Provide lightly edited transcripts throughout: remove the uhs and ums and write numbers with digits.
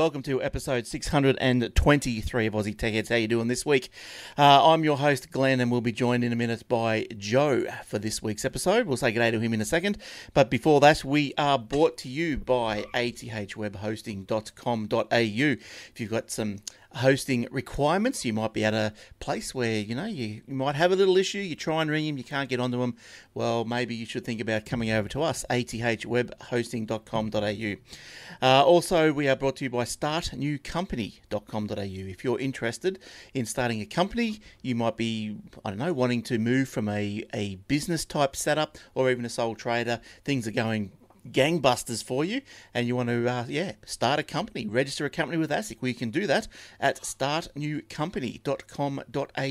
welcome to episode 623 of Aussie Techheads. How you doing this week? I'm your host, Glenn, and we'll be joined in a minute by Joe for this week's episode. We'll say good day to him in a second. But before that, we are brought to you by ATHwebhosting.com.au. If you've got some hosting requirements, you might be at a place where, you know, you might have a little issue, you try and ring them, you can't get onto them. Well, maybe you should think about coming over to us, athwebhosting.com.au. Also, we are brought to you by startnewcompany.com.au. If you're interested in starting a company, you might be, I don't know, wanting to move from a business type setup or even a sole trader. Things are going gangbusters for you, and you want to start a company, register a company with ASIC. We can do that at startnewcompany.com.au.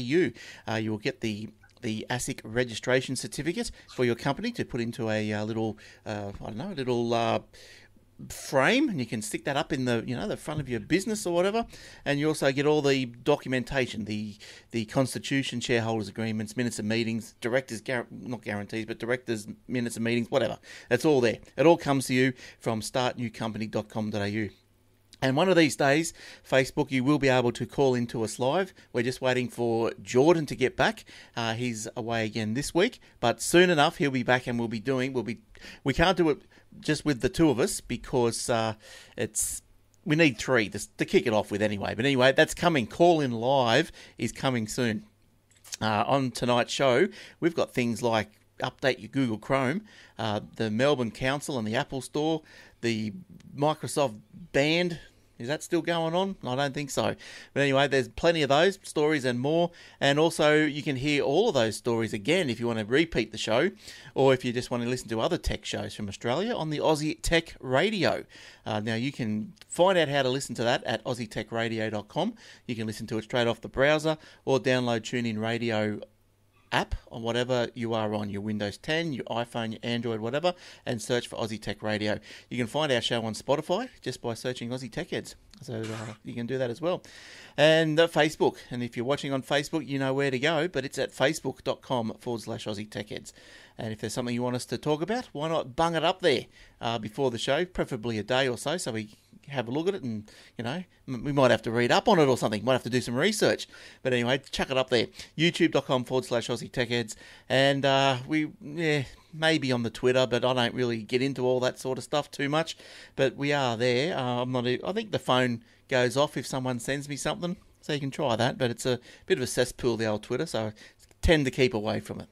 You will get the ASIC registration certificate for your company to put into a little frame, and you can stick that up in the front of your business or whatever. And you also get all the documentation, the constitution, shareholders agreements, minutes of meetings, directors minutes of meetings, whatever. That's all there. It all comes to you from startnewcompany.com.au. And one of these days, Facebook, you will be able to call into us live. We're just waiting for Jordan to get back. He's away again this week, but soon enough he'll be back, and we can't do it just with the two of us because we need three to kick it off with anyway. But anyway, that's coming. Call in live is coming soon. On tonight's show, we've got things like update your Google Chrome, the Melbourne Council and the Apple Store, the Microsoft Band. Is that still going on? I don't think so. But anyway, there's plenty of those stories and more. And also, you can hear all of those stories again if you want to repeat the show, or if you just want to listen to other tech shows from Australia on the Aussie Tech Radio. Now, you can find out how to listen to that at aussietechradio.com. You can listen to it straight off the browser or download TuneIn Radio app on whatever you are on, your Windows 10, your iPhone, your Android, whatever, and search for Aussie Tech Radio. You can find our show on Spotify just by searching Aussie Techheads. So you can do that as well. And Facebook. And if you're watching on Facebook, you know where to go, but it's at facebook.com/Aussie Techheads. And if there's something you want us to talk about, why not bung it up there before the show, preferably a day or so we have a look at it, and, you know, we might have to read up on it or something. Might have to do some research. But anyway, chuck it up there. YouTube.com/Aussie Techheads. And maybe on the Twitter, but I don't really get into all that sort of stuff too much. But we are there. I think the phone goes off if someone sends me something, so you can try that. But it's a bit of a cesspool, the old Twitter, so I tend to keep away from it.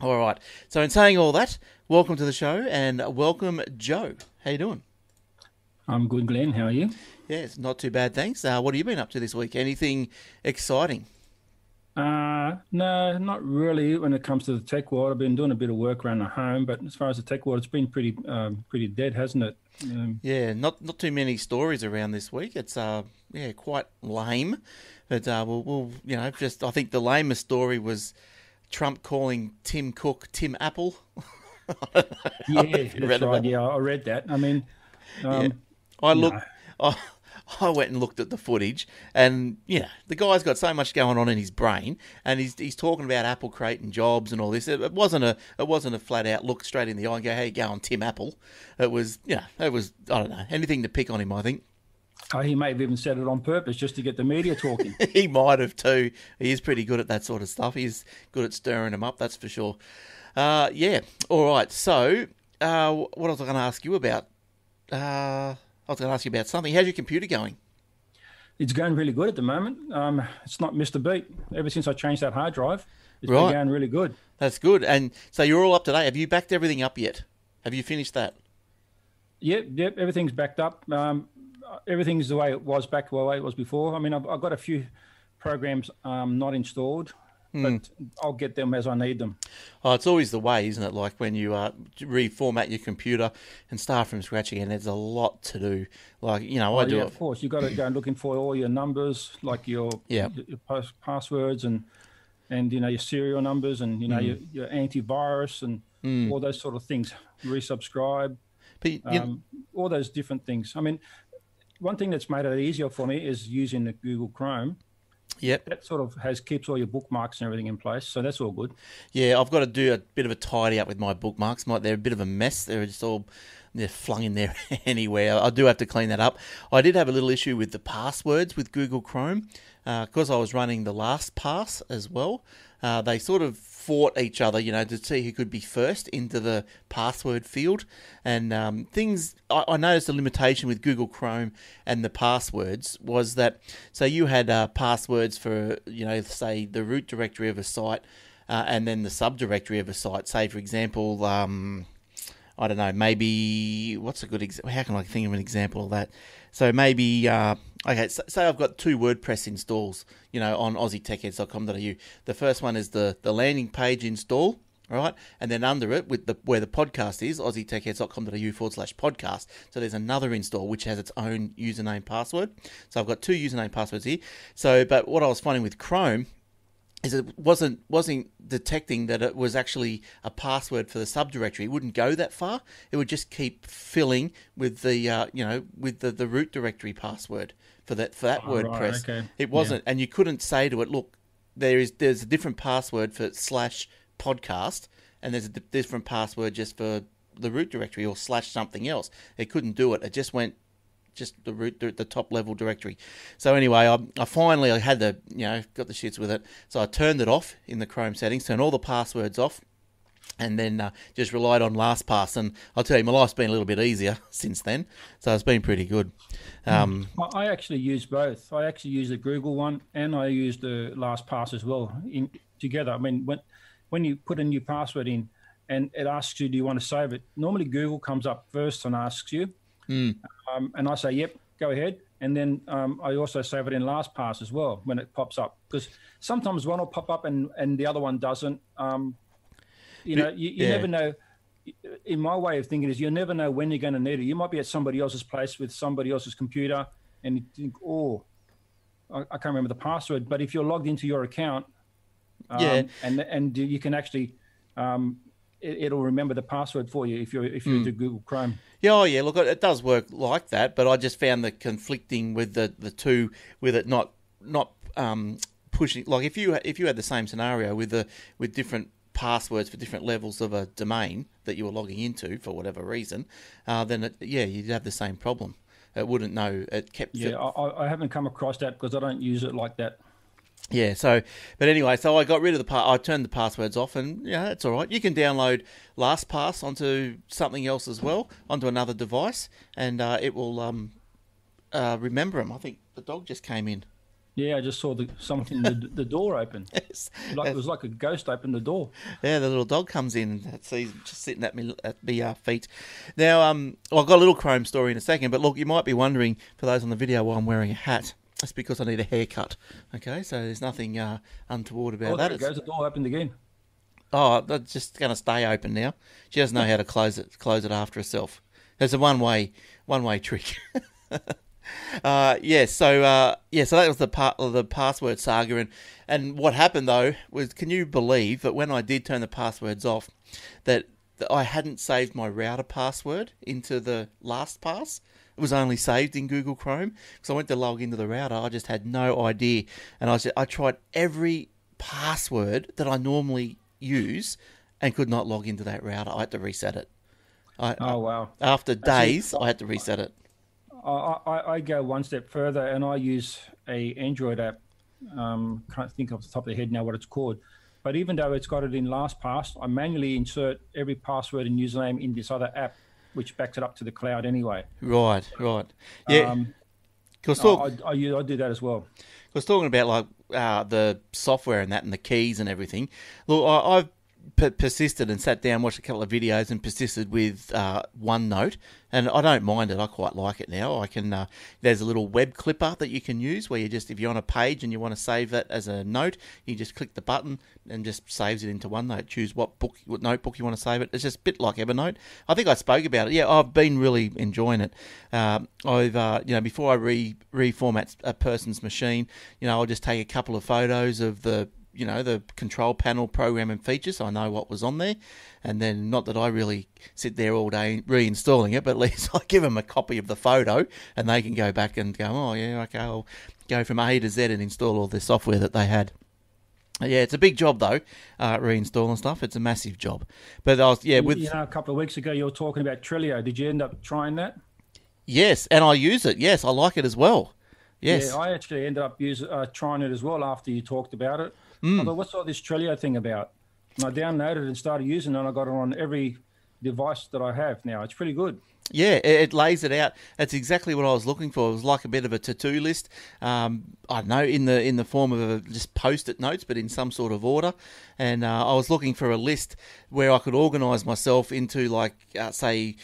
All right. So in saying all that, welcome to the show and welcome, Joe. How you doing? I'm good, Glenn. How are you? Yeah, it's not too bad, thanks. What have you been up to this week? Anything exciting? No, not really. When it comes to the tech world, I've been doing a bit of work around the home, but as far as the tech world, it's been pretty dead, hasn't it? Yeah, not too many stories around this week. It's quite lame. But I think the lamest story was Trump calling Tim Cook Tim Apple. Yeah, that's right. Yeah, I read that. I mean, I went and looked at the footage, and the guy's got so much going on in his brain, and he's talking about Apple creating jobs and all this. It wasn't a flat out look straight in the eye and go, "How you going, Tim Apple?" It was I don't know, anything to pick on him, I think. Oh, he may have even said it on purpose just to get the media talking. He might have too. He is pretty good at that sort of stuff. He's good at stirring them up, that's for sure. All right. So, what was I going to ask you about? I was going to ask you about something. How's your computer going? It's going really good at the moment. It's not missed a beat. Ever since I changed that hard drive, it's been going really good. That's good. And so you're all up to date. Have you backed everything up yet? Have you finished that? Yep. Everything's backed up. Everything's the way it was back the way it was before. I mean, I've got a few programs not installed, but I'll get them as I need them. Oh, it's always the way, isn't it? Like when you reformat your computer and start from scratch again, there's a lot to do. Like, I do it. Of course. You've got to go looking for all your numbers, like your passwords and your serial numbers and, your antivirus and all those sort of things, resubscribe, but all those different things. I mean, one thing that's made it easier for me is using the Google Chrome. Yep. That sort of keeps all your bookmarks and everything in place, so that's all good. Yeah, I've got to do a bit of a tidy up with my bookmarks. They're a bit of a mess. They're just all They're flung in there anywhere. I do have to clean that up. I did have a little issue with the passwords with Google Chrome because I was running the LastPass as well. They sort of fought each other, you know, to see who could be first into the password field. And I noticed a limitation with Google Chrome and the passwords was that, so you had passwords for, you know, say the root directory of a site and then the subdirectory of a site. Say, for example, I don't know, maybe, what's a good example? How can I think of an example of that? So maybe, okay, so, say I've got 2 WordPress installs, you know, on AussieTechheads.com.au. The first one is the landing page install, right? And then under it, with where the podcast is, AussieTechheads.com.au/podcast. So there's another install which has its own username password. So I've got 2 username passwords here. So, but what I was finding with Chrome is it wasn't detecting that it was actually a password for the subdirectory. It wouldn't go that far. It would just keep filling with the you know, with the root directory password for that WordPress. Right, okay. It wasn't, and you couldn't say to it, look, there's a different password for /podcast, and there's a different password just for the root directory or /something else. It couldn't do it. It just went. Just the root, the top level directory. So anyway, I finally had the, you know, got the shits with it. So I turned it off in the Chrome settings, turned all the passwords off, and then just relied on LastPass. And I'll tell you, my life's been a little bit easier since then. So it's been pretty good. I actually use both. I actually use the Google one and I use the LastPass as well together. I mean, when you put a new password in and it asks you, do you want to save it? Normally Google comes up first and asks you. And I say, yep, go ahead. And then I also save it in LastPass as well when it pops up, because sometimes one will pop up and the other one doesn't. You never know. In my way of thinking is, you'll never know when you're going to need it. You might be at somebody else's place with somebody else's computer and you think, oh, I can't remember the password. But if you're logged into your account and you can actually it'll remember the password for you if you do Google Chrome. Yeah, oh yeah. Look, it does work like that, but I just found the conflicting with the two, with it not pushing. Like if you had the same scenario with different passwords for different levels of a domain that you were logging into for whatever reason, then you'd have the same problem. It wouldn't know. It kept. Yeah, I haven't come across that because I don't use it like that. Yeah, so I got rid of I turned the passwords off, and yeah, that's all right. You can download LastPass onto something else as well, onto another device, and it will remember them. I think the dog just came in. Yeah, I just saw the door open. Yes. It was like a ghost opened the door. Yeah, the little dog comes in. He's just sitting at my feet. Now, I've got a little Chrome story in a second, but look, you might be wondering, for those on the video, why I'm wearing a hat. That's because I need a haircut. Okay, so there's nothing untoward about that. There it goes. The door opened again. Oh, that's just going to stay open now. She doesn't know how to close it after herself. That's a one-way trick. So that was the part of the password saga. And what happened, though, was, can you believe that when I did turn the passwords off, that I hadn't saved my router password into the LastPass? Was only saved in Google Chrome, because I went to log into the router. I just had no idea, and I tried every password that I normally use, and could not log into that router. I had to reset it. After days, I had to reset it. I go one step further, and I use an Android app. Can't think off the top of the head now what it's called, but even though it's got it in LastPass, I manually insert every password and username in this other app, which backs it up to the cloud anyway. Right. Yeah. I do that as well. I was talking about the software and that and the keys and everything. Look, I've persisted and sat down, watched a couple of videos and persisted with OneNote, and I don't mind it. I quite like it now. I can there's a little web clipper that you can use where you just, if you're on a page and you want to save that as a note, you just click the button and just saves it into OneNote. Choose what notebook you want to save it. It's just a bit like Evernote. I think I spoke about it. Yeah, I've been really enjoying it. Before I reformat a person's machine, you know, I'll just take a couple of photos of the control panel, program and features, so I know what was on there. And then, not that I really sit there all day reinstalling it, but at least I give them a copy of the photo and they can go back and go, oh yeah, okay, I'll go from A to Z and install all the software that they had. Yeah, it's a big job though, reinstalling stuff. It's a massive job. But I was, a couple of weeks ago you were talking about Trello. Did you end up trying that? Yes, and I use it. Yes, I like it as well. Yes. Yeah, I actually ended up trying it as well after you talked about it. I thought, what's all this Trello thing about? And I downloaded it and started using it, and I got it on every device that I have now. It's pretty good. Yeah, it lays it out. That's exactly what I was looking for. It was like a bit of a to-do list. I don't know, in the form of just post-it notes, but in some sort of order. And I was looking for a list where I could organise myself into, like, say,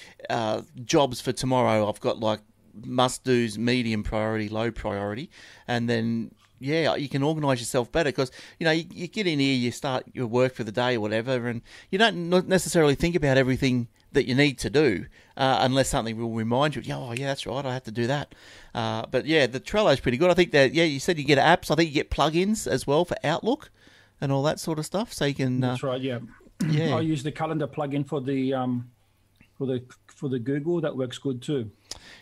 jobs for tomorrow. I've got, like, must-dos, medium priority, low priority, and then... Yeah, you can organise yourself better because, you know, you get in here, you start your work for the day or whatever, and you don't necessarily think about everything that you need to do unless something will remind you, oh, yeah, that's right, I have to do that. But, yeah, the Trello's pretty good. I think that, you said you get apps. I think you get plugins as well for Outlook and all that sort of stuff. So you can... That's right, yeah. I use the calendar plugin for the... For the Google. That works good too.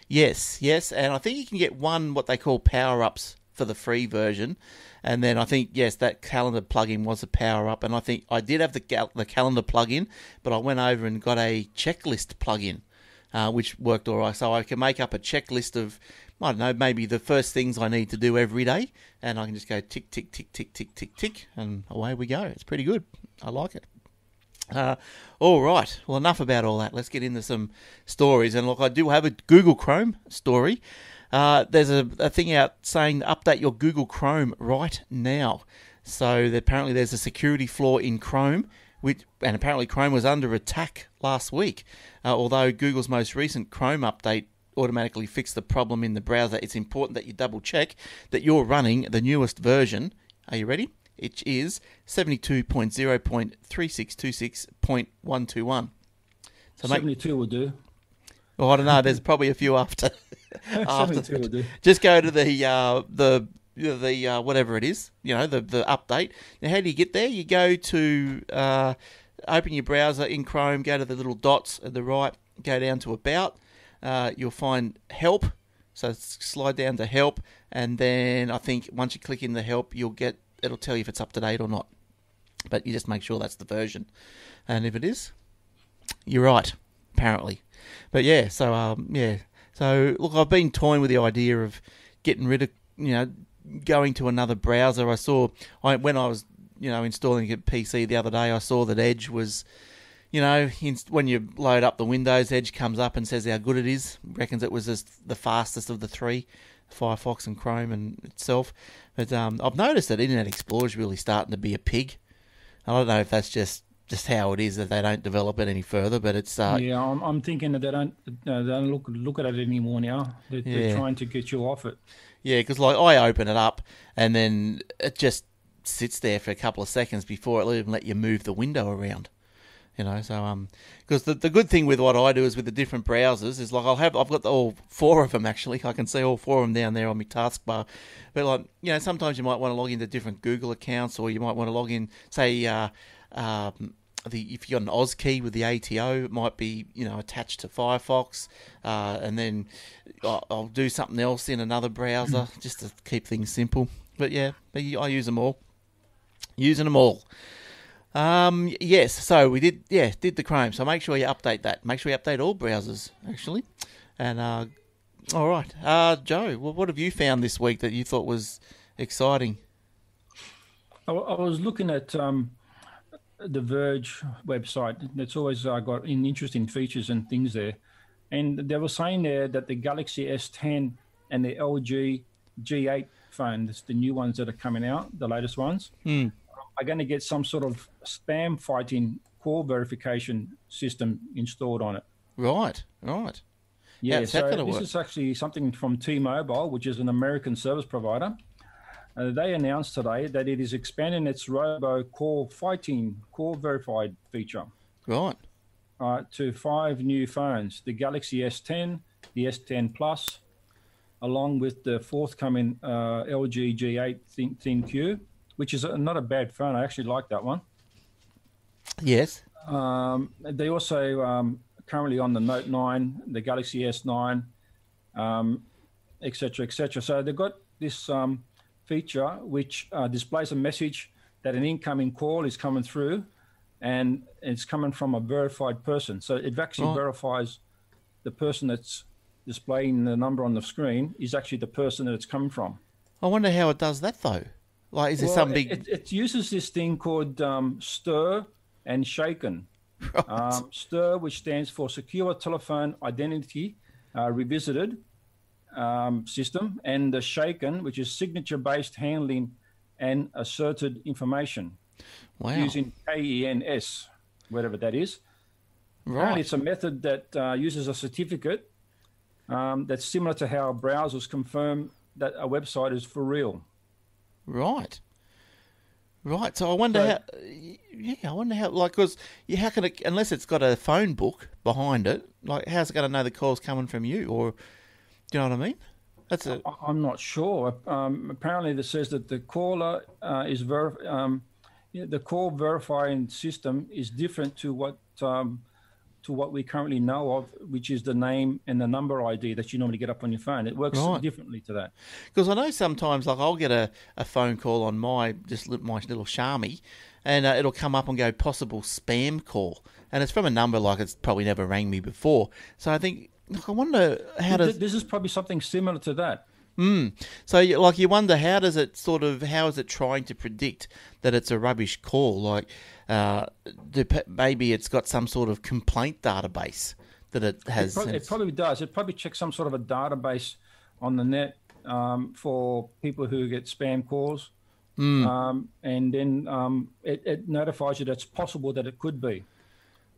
Yes, and I think you can get one, what they call power-ups, for the free version, and then I think that calendar plugin was a power up, and I think I did have the calendar plugin, but I went over and got a checklist plugin, which worked all right. So I can make up a checklist of, I don't know, maybe the first things I need to do every day, and I can just go tick tick tick tick tick tick tick, and away we go. It's pretty good. I like it. All right. Well, enough about all that. Let's get into some stories. And look, I do have a Google Chrome story. There's a thing out saying update your Google Chrome right now. So apparently there's a security flaw in Chrome, and apparently Chrome was under attack last week. Although Google's most recent Chrome update automatically fixed the problem in the browser, it's important that you double check that you're running the newest version. Are you ready? It is 72.0.3626.121. So 72 will do. Well, I don't know. There's probably a few after. Just go to the whatever it is, you know, the update. Now, how do you get there? You go to open your browser in Chrome, go to the little dots at the right, go down to about. You'll find help. So slide down to help, and then I think once you click in the help, it'll tell you if it's up to date or not. But you just make sure that's the version, and if it is, you're right, apparently. But yeah, so look, I've been toying with the idea of getting rid of, you know, going to another browser. When I was, you know, installing a PC the other day, I saw that Edge was, you know, when you load up the Windows, Edge comes up and says how good it is, reckons it was just the fastest of the three, Firefox and Chrome and itself. But I've noticed that Internet Explorer's really starting to be a pig. I don't know if that's just how it is that they don't develop it any further, but it's I'm thinking that they don't look at it anymore now. They're trying to get you off it. Yeah, because like I open it up and then it just sits there for a couple of seconds before it even let you move the window around. You know, so because the good thing with what I do is with the different browsers is like I've got all four of them actually. I can see all four of them down there on my taskbar. But like, you know, sometimes you might want to log into different Google accounts, or you might want to log in, say. If you got an Oz key with the ATO, it might be, you know, attached to Firefox, and then I'll do something else in another browser just to keep things simple. But yeah, I use them all. Using them all. Yes, so we did the Chrome. So make sure you update that. Make sure you update all browsers actually. And all right, Joe, what have you found this week that you thought was exciting? I was looking at. The Verge website. That's always got interesting features and things there. And they were saying there that the Galaxy S10 and the LG G8 phones, the new ones that are coming out, the latest ones, are going to get some sort of spam fighting call verification system installed on it. Right. Yeah, how's that gonna work? This is actually something from T-Mobile, which is an American service provider. They announced today that it is expanding its robo-call fighting call verified feature to 5 new phones, the Galaxy S10, the S10 Plus, along with the forthcoming LG G8 ThinQ, which is not a bad phone. I actually like that one. Yes. They also currently on the Note 9, the Galaxy S9, et cetera, et cetera. So they've got this... feature which displays a message that an incoming call is coming through and it's coming from a verified person. So it actually verifies the person that's displaying the number on the screen is actually the person that it's coming from. I wonder how it does that, though. Like, is there some big... It uses this thing called STIR and SHAKEN. Right. STIR, which stands for Secure Telephone Identity Revisited System, and the SHAKEN, which is Signature-Based Handling and Asserted Information. Wow. Using KENS, whatever that is. Right. And it's a method that uses a certificate that's similar to how browsers confirm that a website is for real. Right. Right. So I wonder how... Yeah, I wonder how... Like, because how can it... Unless it's got a phone book behind it, like, how's it going to know the call's coming from you? Or, do you know what I mean? That's a... I'm not sure. Apparently, it says that the caller is... the call verifying system is different to what we currently know of, which is the name and the number ID that you normally get up on your phone. It works differently to that. Because I know sometimes, like, I'll get a phone call on my little Xiaomi, and it'll come up and go, possible spam call. And it's from a number like it's probably never rang me before. So I think, look, I wonder how does... This is probably something similar to that. So, like, you wonder how is it trying to predict that it's a rubbish call? Like, maybe it's got some sort of complaint database that it has. It probably does. It probably checks some sort of a database on the net for people who get spam calls, and then it notifies you that it's possible that it could be.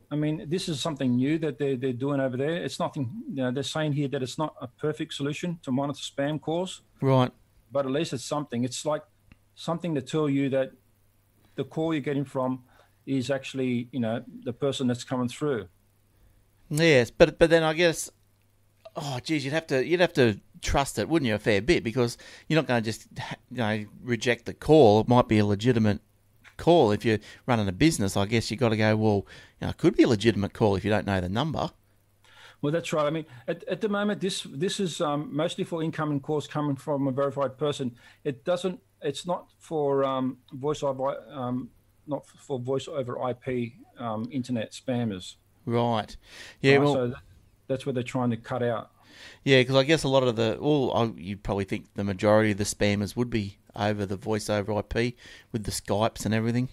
I mean, this is something new that they're doing over there. It's nothing, they're saying here that it's not a perfect solution to monitor spam calls. Right. But at least it's something. It's like something to tell you that the call you're getting from is actually, the person that's coming through. Yes, but then I guess, you'd have to trust it, wouldn't you, a fair bit, because you're not going to just, reject the call. It might be a legitimate call. If you're running a business, I guess you got to go, well, it could be a legitimate call if you don't know the number. Well, that's right. I mean, at the moment, this is mostly for incoming calls coming from a verified person. It's not for voice over IP internet spammers. Right. Yeah. Well, so that's what they're trying to cut out. Yeah, because I guess a lot of you'd probably think the majority of the spammers would be over the voice over IP with the Skypes and everything.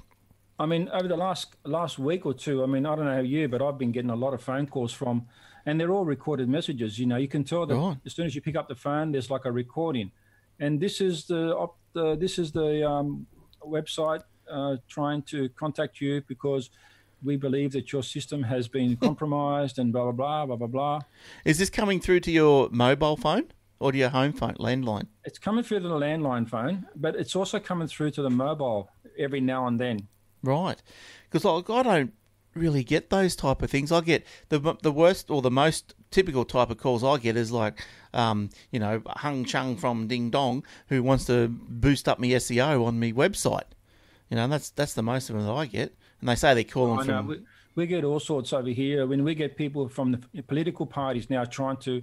I mean, over the last week or two, I mean, I don't know you, but I've been getting a lot of phone calls from, and they're all recorded messages. You can tell that as soon as you pick up the phone, there's like a recording. And this is the website trying to contact you because we believe that your system has been compromised and blah, blah, blah, blah, blah, blah. Is this coming through to your mobile phone? Or to your home phone, landline? It's coming through to the landline phone, but it's also coming through to the mobile every now and then. Right. Because I don't really get those type of things. I get the worst or the most typical type of calls I get is like, Hung Chung from Ding Dong who wants to boost up my SEO on my website. That's the most of them that I get. And they say they're calling from... We get all sorts over here. When we get people from the political parties now trying to,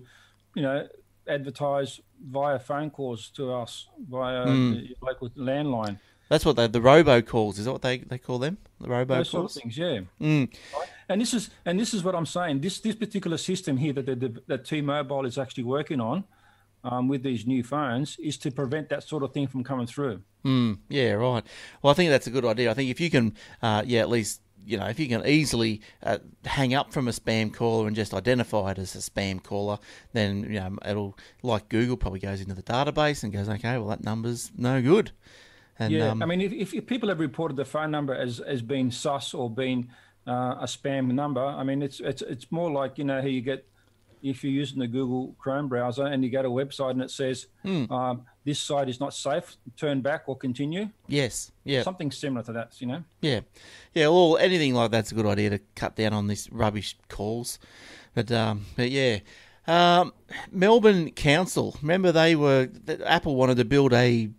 advertise via phone calls to us via the local landline. That's what the robo calls is. That what they call them? The robo calls. Those sort of things, yeah. Right? And this is what I'm saying. This particular system here that T-Mobile is actually working on with these new phones is to prevent that sort of thing from coming through. Yeah, right. Well, I think that's a good idea. I think if you can, at least. If you can easily hang up from a spam caller and just identify it as a spam caller, then, it'll, like Google, probably goes into the database and goes, okay, well, that number's no good. And, I mean, if people have reported the phone number as being sus or being a spam number, I mean, it's more like, how you get, if you're using the Google Chrome browser and you go to a website and it says, this site is not safe, turn back or continue. Yes, yeah. Something similar to that, Yeah. Yeah, well, anything like that's a good idea to cut down on these rubbish calls. But yeah. Melbourne Council, remember Apple wanted to build a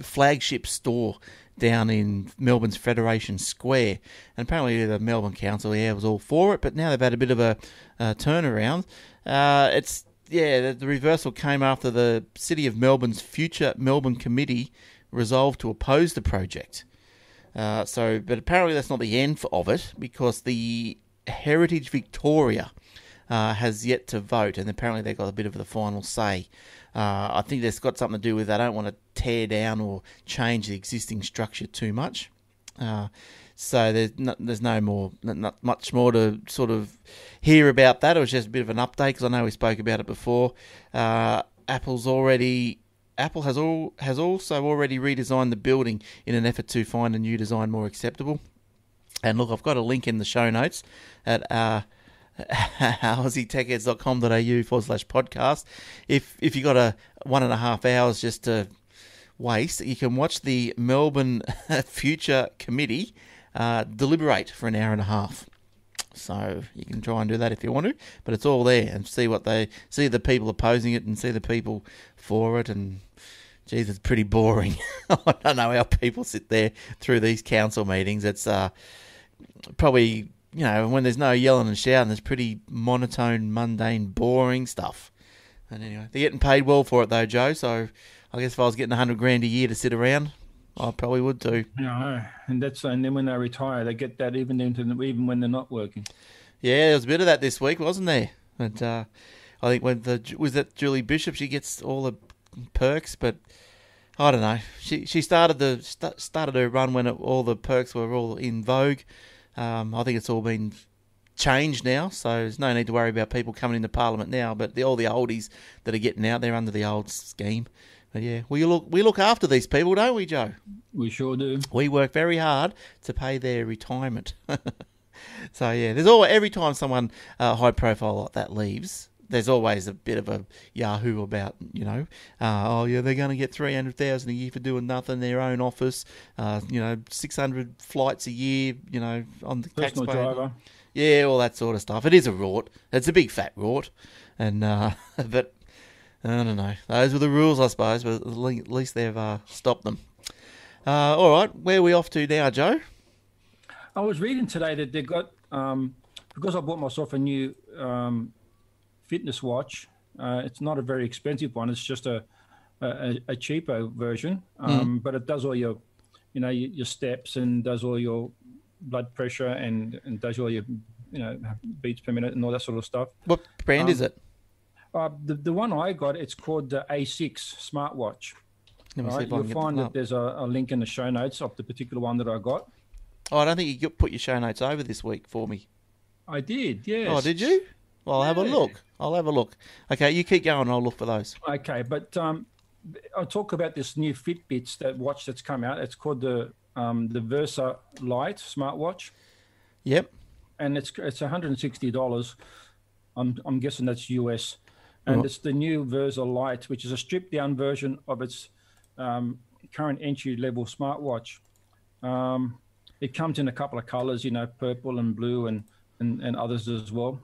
flagship store down in Melbourne's Federation Square. And apparently the Melbourne Council, was all for it, but now they've had a bit of a turnaround. The reversal came after the City of Melbourne's future Melbourne Committee resolved to oppose the project. But apparently that's not the end of it, because the Heritage Victoria has yet to vote, and apparently they've got a bit of the final say. I think that's got something to do with they don't want to tear down or change the existing structure too much. So there's not much more to sort of hear about that. It was just a bit of an update, because I know we spoke about it before. Apple has also already redesigned the building in an effort to find a new design more acceptable. And look, I've got a link in the show notes at aussietechheads.com.au/podcast. If you got 1.5 hours just to waste, you can watch the Melbourne Future Committee deliberate for 1.5 hours. So you can try and do that if you want to, but it's all there, and see the people opposing it and see the people for it. And geez, it's pretty boring. I don't know how people sit there through these council meetings. It's probably, you know, when there's no yelling and shouting, there's pretty monotone, mundane, boring stuff. And anyway, they're getting paid well for it though, Joe. So I guess if I was getting $100,000 a year to sit around, I probably would too. No, and then when they retire, they get that even when they're not working. Yeah, there was a bit of that this week, wasn't there? But I think was that Julie Bishop? She gets all the perks, but I don't know. She started her run when all the perks were all in vogue. I think it's all been changed now, so there's no need to worry about people coming into Parliament now. But all the oldies that are getting out, they're under the old scheme. But yeah, we look after these people, don't we, Joe? We sure do. We work very hard to pay their retirement. So yeah, every time someone high profile like that leaves, there's always a bit of a yahoo about, you know, they're going to get $300,000 a year for doing nothing, their own office, 600 flights a year, you know, on the personal driver. Yeah, all that sort of stuff. It is a rort. It's a big fat rort. And but I don't know. Those were the rules, I suppose. But at least they've stopped them. All right, where are we off to now, Joe? I was reading today that they got because I bought myself a new fitness watch. It's not a very expensive one. It's just a cheapo version, but it does all your, your steps, and does all your blood pressure, and does all your, beats per minute and all that sort of stuff. What brand is it? The one I got, it's called the ASIC smartwatch. You'll find that there's a link in the show notes of the particular one that I got. Oh, I don't think you put your show notes over this week for me. I did, yes. Oh, did you? Well, I'll have a look. Okay, you keep going. I'll look for those. Okay, but I'll talk about this new Fitbits, that watch that's come out. It's called the Versa Lite smartwatch. Yep. And it's $160. I'm guessing that's US. And it's the new Versa Lite, which is a stripped-down version of its current entry-level smartwatch. It comes in a couple of colors, purple and blue and others as well.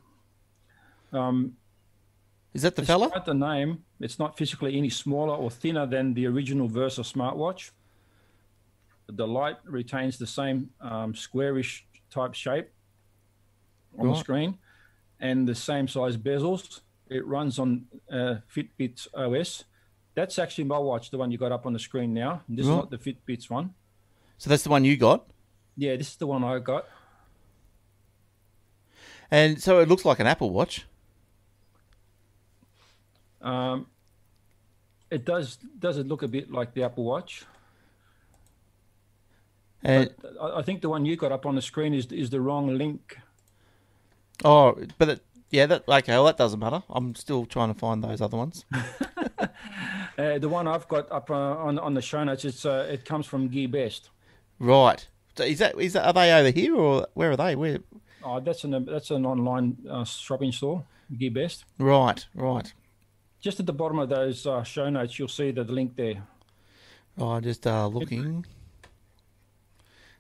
Is that the fella? Despite the name, it's not physically any smaller or thinner than the original Versa smartwatch. The Lite retains the same squarish type shape on the screen and the same size bezels. It runs on Fitbit OS. That's actually my watch, the one you got up on the screen now. This is not the Fitbit's one. So that's the one you got? Yeah, this is the one I got. And so it looks like an Apple Watch. It does. Does it look a bit like the Apple Watch? But I think the one you got up on the screen is the wrong link. Oh, but that doesn't matter. I'm still trying to find those other ones. The one I've got up on the show notes, it comes from GearBest. Right. So is that? Are they over here, or where are they? Where? Oh, that's an online shopping store, GearBest. Right. Just at the bottom of those show notes, you'll see the link there. Oh, I'm just looking.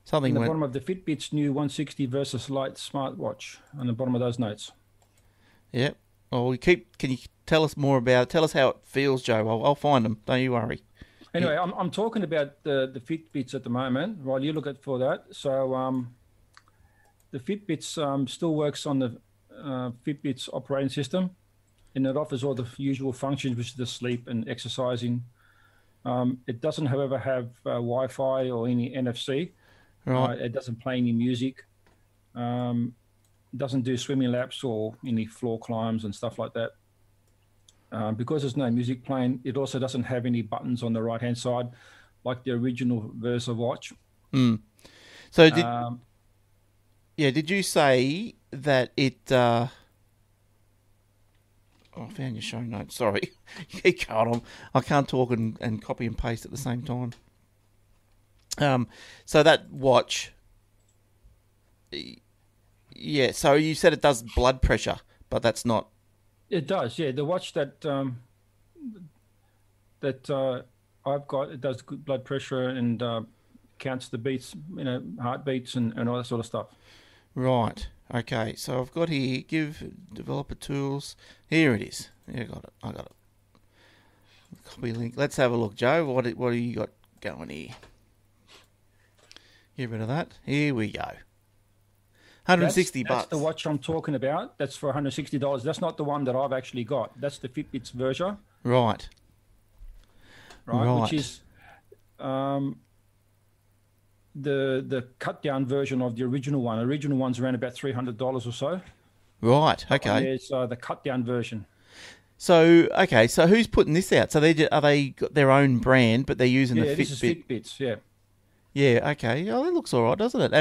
Something at the bottom of the Fitbit's new 160 Versus Lite smartwatch. On the bottom of those notes. Yep. Well, can you tell us more about it? Tell us how it feels, Joe. I'll find them. Don't you worry. Anyway, yeah. I'm talking about the Fitbits at the moment while you look at for that. So. The Fitbits still works on the Fitbits operating system, and it offers all the usual functions, which is the sleep and exercising. It doesn't, however, have Wi-Fi or any NFC. Right. It doesn't play any music. It doesn't do swimming laps or any floor climbs and stuff like that. Because there's no music playing, it also doesn't have any buttons on the right-hand side, like the original Versa watch. Mm. So, did you say that it? I found your show notes. Sorry, I can't talk and copy and paste at the same time. So that watch. Yeah. So you said it does blood pressure, but that's not. It does, yeah. The watch that I've got, it does good blood pressure and counts the beats, heartbeats and all that sort of stuff. Right. Okay. So I've got here, give developer tools. Here it is. Yeah, I got it. Copy link. Let's have a look, Joe. What do you got going here? Get rid of that. Here we go. $160. That's the watch I'm talking about. That's for $160. That's not the one that I've actually got. That's the Fitbit's version. Right. Right. Which is the cut down version of the original one. The original one's around about $300 or so. Right. Okay. And there's the cut down version. So okay. So who's putting this out? So they got their own brand, but they're using the Fitbit. This is Fitbits. Yeah. Yeah, okay. Oh, that looks all right, doesn't it?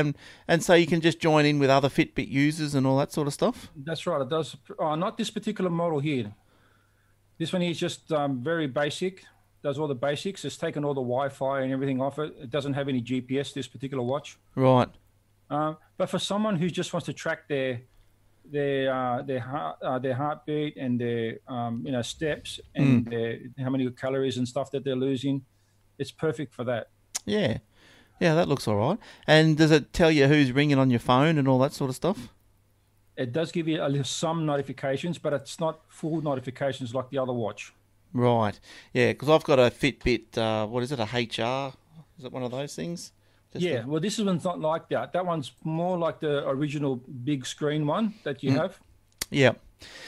And so you can just join in with other Fitbit users and all that sort of stuff? That's right, it does. Oh, not this particular model here. This one here is just very basic, does all the basics. It's taken all the Wi-Fi and everything off it. It doesn't have any GPS, this particular watch. Right. But for someone who just wants to track their heartbeat and their steps and how many calories and stuff that they're losing, it's perfect for that. Yeah. Yeah, that looks all right. And does it tell you who's ringing on your phone and all that sort of stuff? It does give you some notifications, but it's not full notifications like the other watch. Right. Yeah, because I've got a Fitbit, what is it, a HR? Is it one of those things? Well, this one's not like that. That one's more like the original big screen one that you have. Yeah.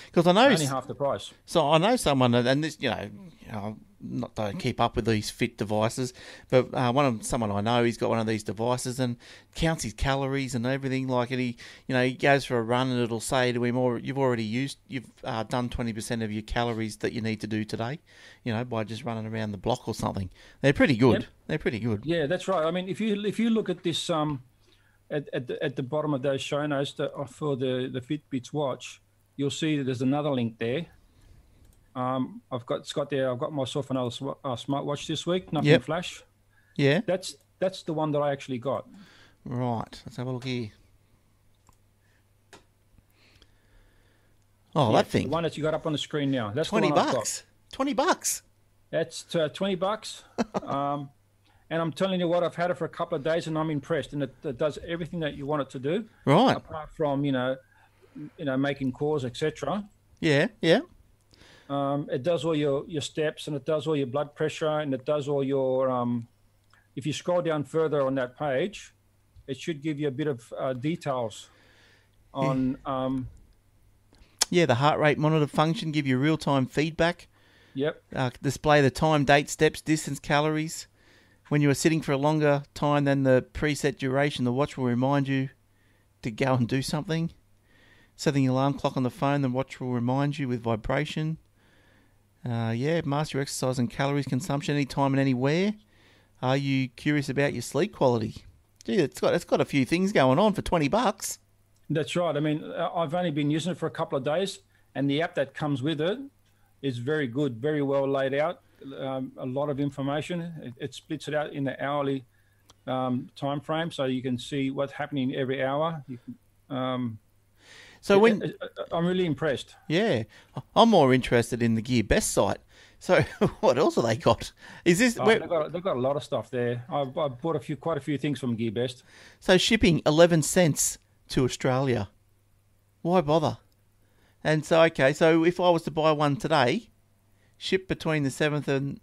Because I know... It's only half the price. So I know someone, and this, not to keep up with these fit devices, but someone I know, he's got one of these devices and counts his calories and everything like it. He goes for a run and it'll say to him, you've done 20% of your calories that you need to do today, by just running around the block or something. They're pretty good. Yep. They're pretty good. Yeah, that's right. I mean, if you look at this, at the bottom of those show notes for the Fitbits watch, you'll see that there's another link there. I've got myself another smartwatch this week, nothing flash. Yeah. That's the one that I actually got. Right. Let's have a look here. Oh, that thing. The one that you got up on the screen now. That's $20. $20. That's $20. And I'm telling you what, I've had it for a couple of days and I'm impressed, and it does everything that you want it to do. Right. Apart from, making calls, etc. Yeah. Yeah. It does all your steps, and it does all your blood pressure, and it does all your if you scroll down further on that page, it should give you a bit of details on the heart rate monitor function, give you real-time feedback. Yep. Display the time, date, steps, distance, calories. When you are sitting for a longer time than the preset duration, the watch will remind you to go and do something. Setting the alarm clock on the phone, the watch will remind you with vibration. Master your exercise and calories consumption anytime and anywhere. Are you curious about your sleep quality? Gee, it's got a few things going on for $20. That's right. I mean, I've only been using it for a couple of days, and the app that comes with it is very good, very well laid out, a lot of information. It splits it out in the hourly time frame, so you can see what's happening every hour. You can, so when I'm really impressed. Yeah, I'm more interested in the GearBest site. So what else have they got? Is this? They've got a lot of stuff there. I bought quite a few things from GearBest. So shipping 11 cents to Australia. Why bother? And so so if I was to buy one today, ship between the 7th and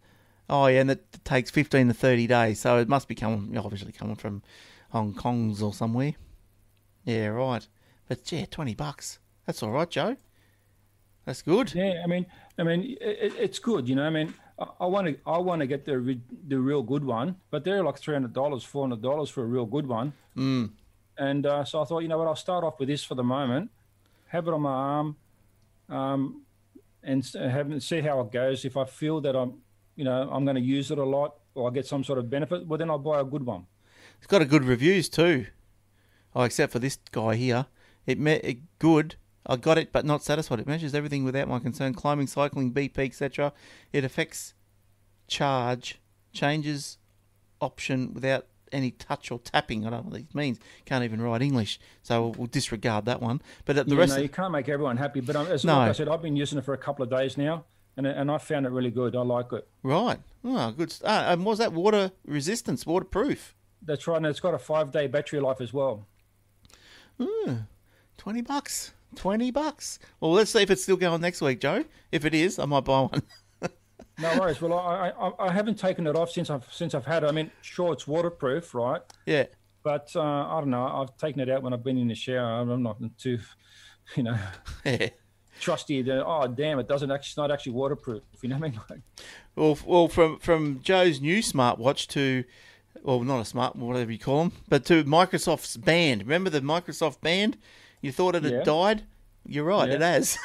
and it takes 15 to 30 days. So it must be obviously coming from Hong Kong's or somewhere. Yeah, right. But, $20. That's all right, Joe. That's good. Yeah, I mean, it's good. You know, I mean, I want to get the real good one, but they're like $300, $400 for a real good one. Mm. And so I thought, you know what, I'll start off with this for the moment, have it on my arm, and see how it goes. If I feel that I'm going to use it a lot or I get some sort of benefit, well, then I'll buy a good one. It's got a good reviews too. Oh, except for this guy here. Good. I got it, but not satisfied. It measures everything without my concern: climbing, cycling, BP, etc. It affects charge, changes option without any touch or tapping. I don't know what it means. Can't even write English, so we'll disregard that one. But the rest, you can't make everyone happy. But like I said, I've been using it for a couple of days now, and I found it really good. I like it. Right. Oh, good. And was that water resistance, waterproof? That's right, and it's got a 5-day battery life as well. Mm, $20. $20. Well, let's see if it's still going next week, Joe. If it is, I might buy one. No worries. Well, I haven't taken it off since I've had it. I mean, sure, it's waterproof, right? Yeah. But I don't know. I've taken it out when I've been in the shower. I'm not too, yeah, trusty. Oh, damn! It's not actually waterproof. You know what I mean? Like, well, from Joe's new smartwatch to, well, not a smartwatch, whatever you call them, but to Microsoft's Band. Remember the Microsoft Band? You thought it had died? You're right, It has.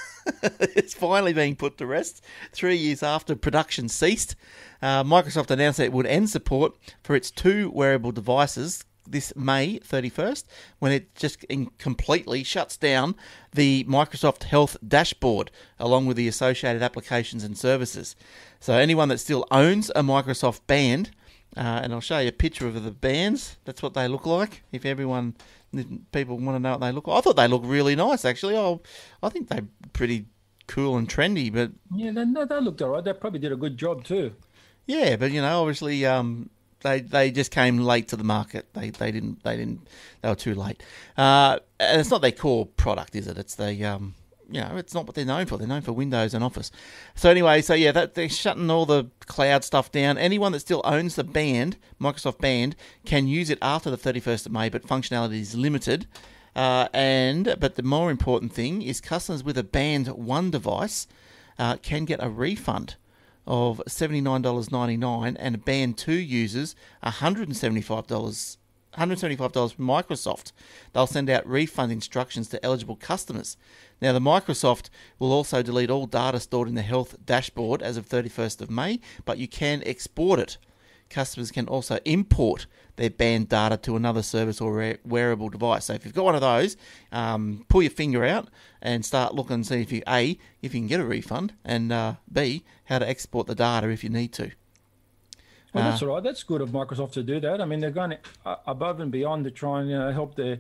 It's finally being put to rest 3 years after production ceased. Microsoft announced that it would end support for its 2 wearable devices this May 31st, when it just completely shuts down the Microsoft Health dashboard, along with the associated applications and services. So anyone that still owns a Microsoft Band, and I'll show you a picture of the bands. That's what they look like. If people want to know what they look like. I thought they look really nice, actually. I think they're pretty cool and trendy. But yeah, they looked all right. They probably did a good job too. Yeah, but obviously, they just came late to the market. They were too late. And it's not their core product, is it? It's the it's not what they're known for. They're known for Windows and Office. So anyway, they're shutting all the cloud stuff down. Anyone that still owns the Band, Microsoft Band, can use it after the 31st of May, but functionality is limited. But the more important thing is customers with a Band 1 device can get a refund of $79.99, and Band 2 users $175 from Microsoft. They'll send out refund instructions to eligible customers. Now, the Microsoft will also delete all data stored in the health dashboard as of 31st of May, but you can export it. Customers can also import their Band data to another service or wearable device. So if you've got one of those, pull your finger out and start looking and see if if you can get a refund, and B, how to export the data if you need to. Well, that's all right. That's good of Microsoft to do that. I mean, they're going above and beyond to try and help their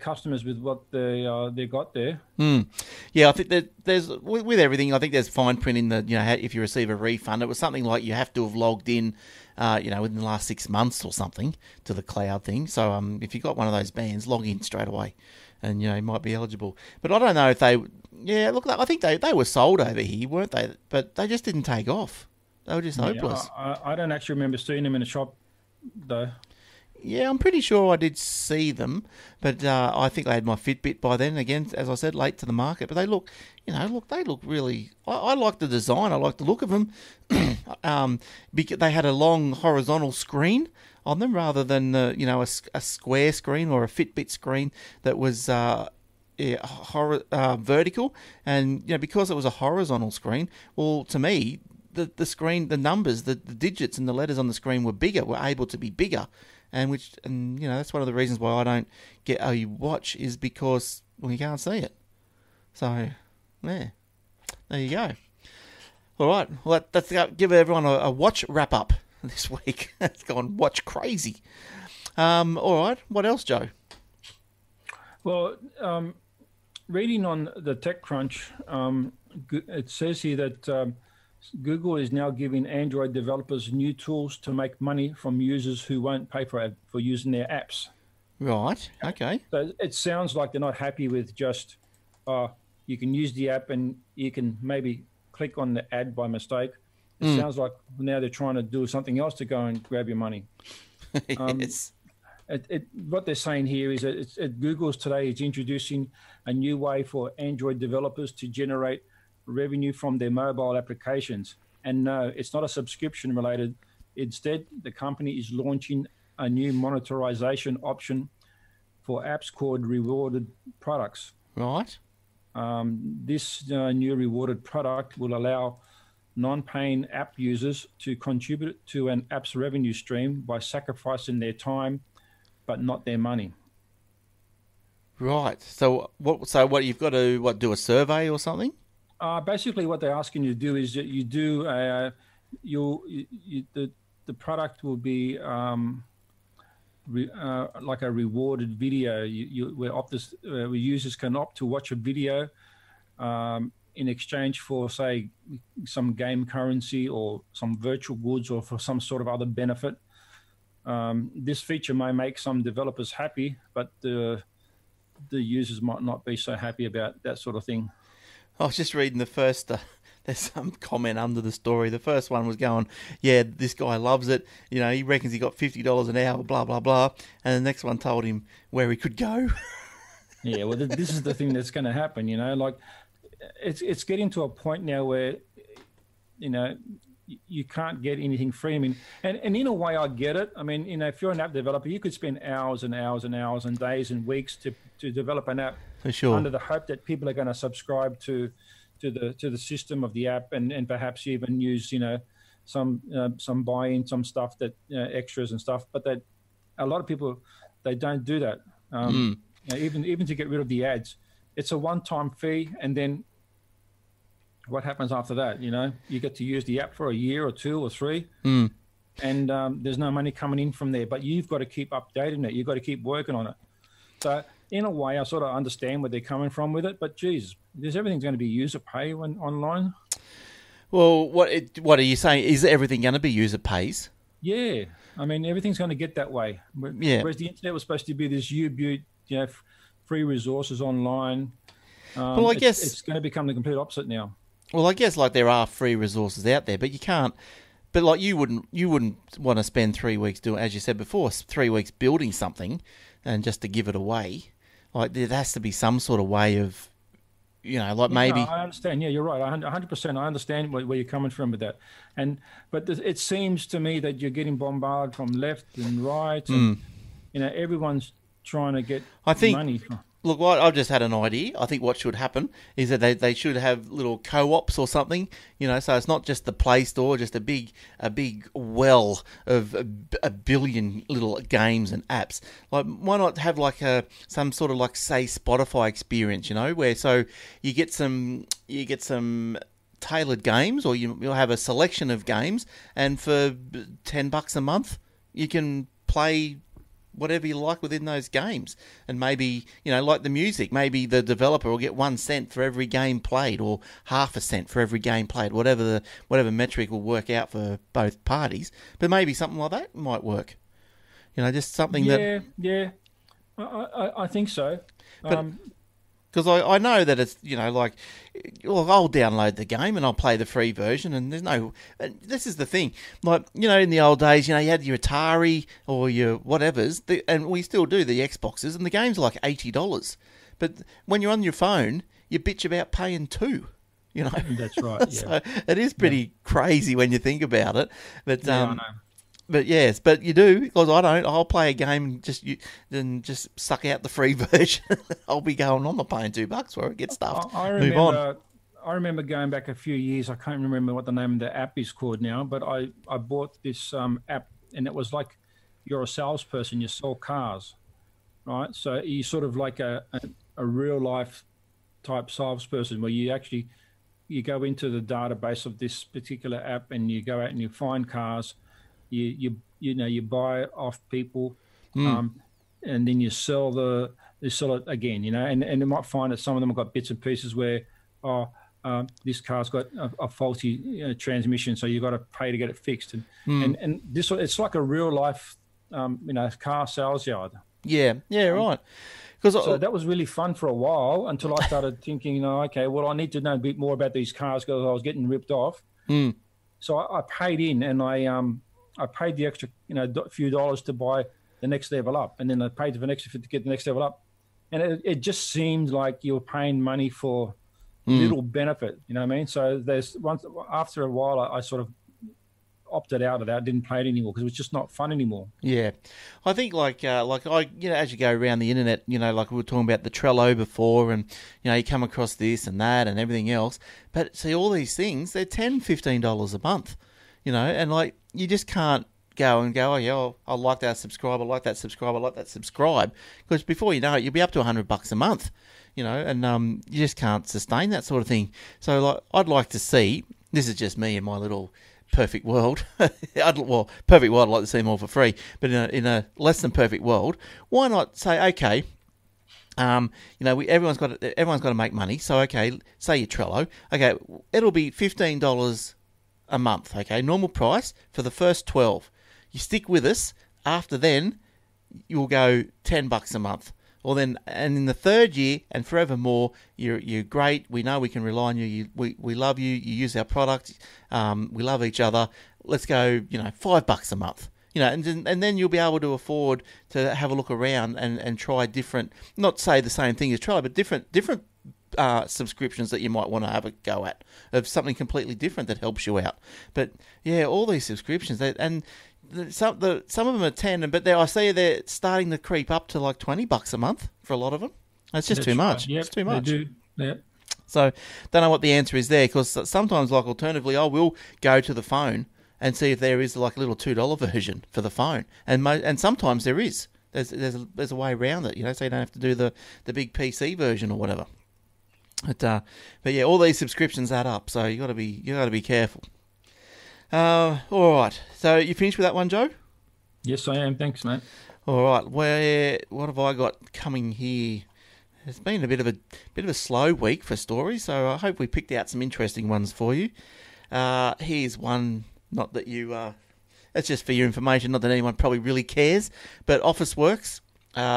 customers with what they got there. Mm. Yeah, I think that there's with everything. I think there's fine print in the if you receive a refund, it was something like you have to have logged in, within the last 6 months or something to the cloud thing. So if you got one of those bands, log in straight away, and you might be eligible. But I don't know if they. Yeah, look, I think they were sold over here, weren't they? But they just didn't take off. They were just hopeless. I don't actually remember seeing them in a shop, though. Yeah, I'm pretty sure I did see them, but I think I had my Fitbit by then. Again, as I said, late to the market. But they look, they look really. I like the design. I like the look of them. Because they had a long horizontal screen on them rather than a square screen or a Fitbit screen that was. Vertical, and because it was a horizontal screen. Well, to me. The screen, the numbers, the digits and the letters on the screen were able to be bigger, and that's one of the reasons why I don't get a watch, is because you can't see it. So yeah, there you go. All right, well that's give everyone a watch wrap up this week. It's gone watch crazy. All right, what else, Joe? Well, reading on the TechCrunch, it says here that. Google is now giving Android developers new tools to make money from users who won't pay for using their apps. Right, okay. So it sounds like they're not happy with just, you can use the app and you can maybe click on the ad by mistake. It sounds like now they're trying to do something else to go and grab your money. Yes. What they're saying here is that Google's today is introducing a new way for Android developers to generate revenue from their mobile applications. And no, it's not a subscription related. Instead, the company is launching a new monetization option for apps called rewarded products. Right. This new rewarded product will allow non-paying app users to contribute to an app's revenue stream by sacrificing their time, but not their money. Right. So what? You've got to do a survey or something? Basically, what they're asking you to do is that you do a the product will be like a rewarded video. Where users can opt to watch a video in exchange for, say, some game currency or some virtual goods or for some sort of other benefit. This feature may make some developers happy, but the users might not be so happy about that sort of thing. I was just reading the first, there's some comment under the story. The first one was going, yeah, this guy loves it. You know, he reckons he got $50 an hour, blah, blah, blah. And the next one told him where he could go. Yeah, well, this is the thing that's going to happen, you know. Like, it's getting to a point now where, you know, you can't get anything free. I mean, and in a way, I get it. I mean, you know, if you're an app developer, you could spend hours and hours and hours and days and weeks to develop an app. For sure. Under the hope that people are going to subscribe to the system of the app and perhaps even use, you know, some buy-in, some stuff that extras and stuff. But that a lot of people, they don't do that. You know, even to get rid of the ads, it's a one-time fee, and then what happens after that? You know, you get to use the app for a year or two or three, and there's no money coming in from there. But you've got to keep updating it. You've got to keep working on it. So in a way, I sort of understand where they're coming from with it. But geez, is everything going to be user pay when online? Well, what are you saying? Is everything going to be user pays? Yeah, I mean, everything's going to get that way. Yeah. Whereas the internet was supposed to be this you know, free resources online. Well, I guess it's going to become the complete opposite now. Well, I guess like there are free resources out there, but you can't. But like you wouldn't want to spend 3 weeks doing, as you said before, 3 weeks building something, and just to give it away. Like there has to be some sort of way of, you know, like maybe. No, I understand. Yeah, you're right. 100%. I understand where you're coming from with that. But it seems to me that you're getting bombarded from left and right, and you know, everyone's trying to get money from. Look, I've just had an idea. I think what should happen is that they should have little co-ops or something, you know, so it's not just the Play Store, just a big well of a billion little games and apps. Like, why not have like some sort of like, say, Spotify experience, you know, where so you get some tailored games, or you'll have a selection of games, and for $10 a month you can play whatever you like within those games. And maybe, you know, like the music, maybe the developer will get 1 cent for every game played, or half a cent for every game played, whatever metric will work out for both parties. But maybe something like that might work. You know, just something that... Yeah, I think so. Because I know that it's, you know, like, well, I'll download the game and I'll play the free version, and there's no, and this is the thing, like, you know, in the old days, you know, you had your Atari or your whatevers, and we still do the Xboxes, and the games are like $80. But when you're on your phone, you bitch about paying $2, you know. That's right, yeah. So it is pretty crazy when you think about it. But, yeah, I know. But yes, but you do, because I don't. I'll play a game and just suck out the free version. I'll be going on the paying $2 for it, get stuffed. I remember going back a few years. I can't remember what the name of the app is called now, but I bought this app, and it was like you're a salesperson. You sell cars, right? So you're sort of like a real life type salesperson, where you go into the database of this particular app, and you go out and you find cars. You know, you buy off people, and then you sell it again, you know, and you might find that some of them have got bits and pieces where this car's got a faulty, you know, transmission, so you've got to pay to get it fixed, and this, it's like a real life you know, car sales yard. Yeah, right. So that was really fun for a while, until I started thinking, you know, okay, well, I need to know a bit more about these cars because I was getting ripped off. So I paid in, and I paid the extra, you know, few dollars to buy the next level up, and then I paid for an extra to get the next level up, and it just seemed like you were paying money for little benefit, you know what I mean? So there's once after a while, I sort of opted out of that, didn't play it anymore because it was just not fun anymore. Yeah, I think like I, you know, as you go around the internet, you know, like we were talking about the Trello before, and you know, you come across this and that and everything else. But see, all these things, they're $10-$15 a month, you know, and like you just can't go and go, oh yeah, I like that subscriber, I like that subscriber, I like that subscribe, because before you know it, you'll be up to $100 a month, you know, and you just can't sustain that sort of thing. So like, I'd like to see, this is just me in my little perfect world. Perfect world, I'd like to see them all for free. But in a less than perfect world, why not say, okay, you know, everyone's got to make money. So okay, say your Trello, okay, it'll be $15 a month. Okay, normal price for the first 12. You stick with us. After then, you'll go $10 a month. Well then, and in the third year and forevermore, you're great. We know we can rely on you. We love you. You use our product. We love each other. Let's go. You know, $5 a month. You know, and then you'll be able to afford to have a look around and try different, not say the same thing as Trello, but different subscriptions that you might want to have a go at of something completely different that helps you out. But yeah, all these subscriptions and. Some of them are 10, but I see they're starting to creep up to like $20 a month for a lot of them. It's just too much. Yep, it's too much. They do. Yep. So don't know what the answer is there, because sometimes, like alternatively, I will go to the phone and see if there is like a little $2 version for the phone, and sometimes there is. There's a way around it, you know, so you don't have to do the big PC version or whatever. But yeah, all these subscriptions add up, so you got to be careful. All right. So you finished with that one, Joe? Yes, I am. Thanks, mate. All right. What have I got coming here? It's been a bit of a slow week for stories, so I hope we picked out some interesting ones for you. Here's one. Not that you. It's just for your information. Not that anyone probably really cares. But Officeworks,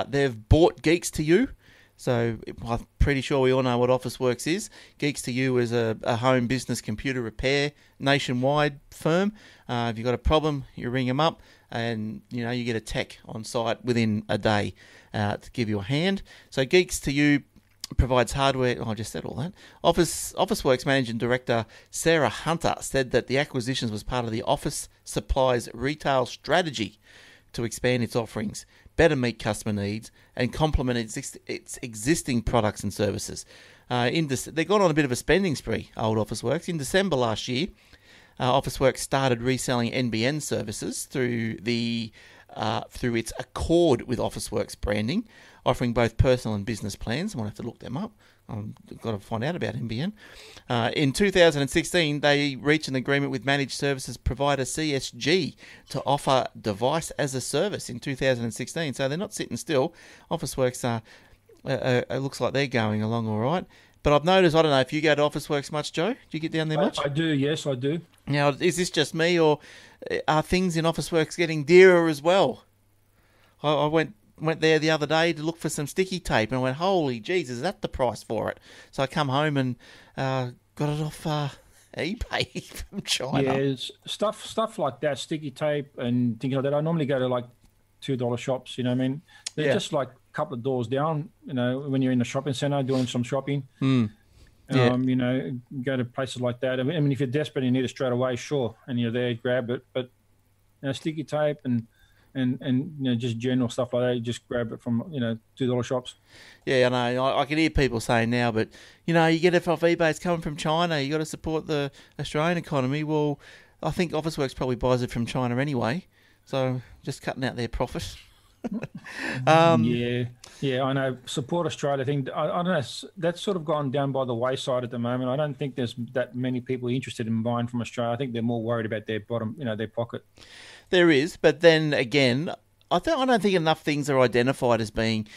they've bought Geeks2U. So I'm pretty sure we all know what Officeworks is. Geeks2U is a home business computer repair nationwide firm. If you've got a problem, you ring them up and, you know, you get a tech on site within a day to give you a hand. So Geeks2U provides hardware. Oh, I just said all that. Officeworks Managing Director Sarah Hunter said that the acquisitions was part of the office supplies retail strategy to expand its offerings, better meet customer needs, and complement its existing products and services. They got on a bit of a spending spree, old Officeworks. In December last year, Officeworks started reselling NBN services through its Accord with Officeworks branding, offering both personal and business plans. I might have to look them up. I've got to find out about NBN. In 2016, they reached an agreement with managed services provider CSG to offer device as a service in 2016. So they're not sitting still. Officeworks, it looks like they're going along all right. But I've noticed, I don't know if you go to Officeworks much, Joe. Do you get down there much? I do, yes, I do. Now, is this just me, or are things in Officeworks getting dearer as well? I went there the other day to look for some sticky tape and went, holy Jesus, is that the price for it? So I come home and got it off eBay from China. Yeah, stuff like that, sticky tape and things like that. I normally go to like $2 shops, you know what I mean? They're just like a couple of doors down, you know, when you're in a shopping centre doing some shopping. Yeah. You know, go to places like that. I mean, if you're desperate and you need it straight away, sure, and you're there, grab it. But you know, sticky tape and you know, just general stuff like that, you just grab it from, you know, $2 shops. Yeah, I know. I can hear people saying now, but, you know, you get it off eBay, it's coming from China, you got to support the Australian economy. Well, I think Officeworks probably buys it from China anyway, so just cutting out their profit. Yeah, I know. Support Australia thing, I don't know, that's sort of gone down by the wayside at the moment. I don't think there's that many people interested in buying from Australia. I think they're more worried about their bottom, you know, their pocket. There is, but then again, I don't think enough things are identified as being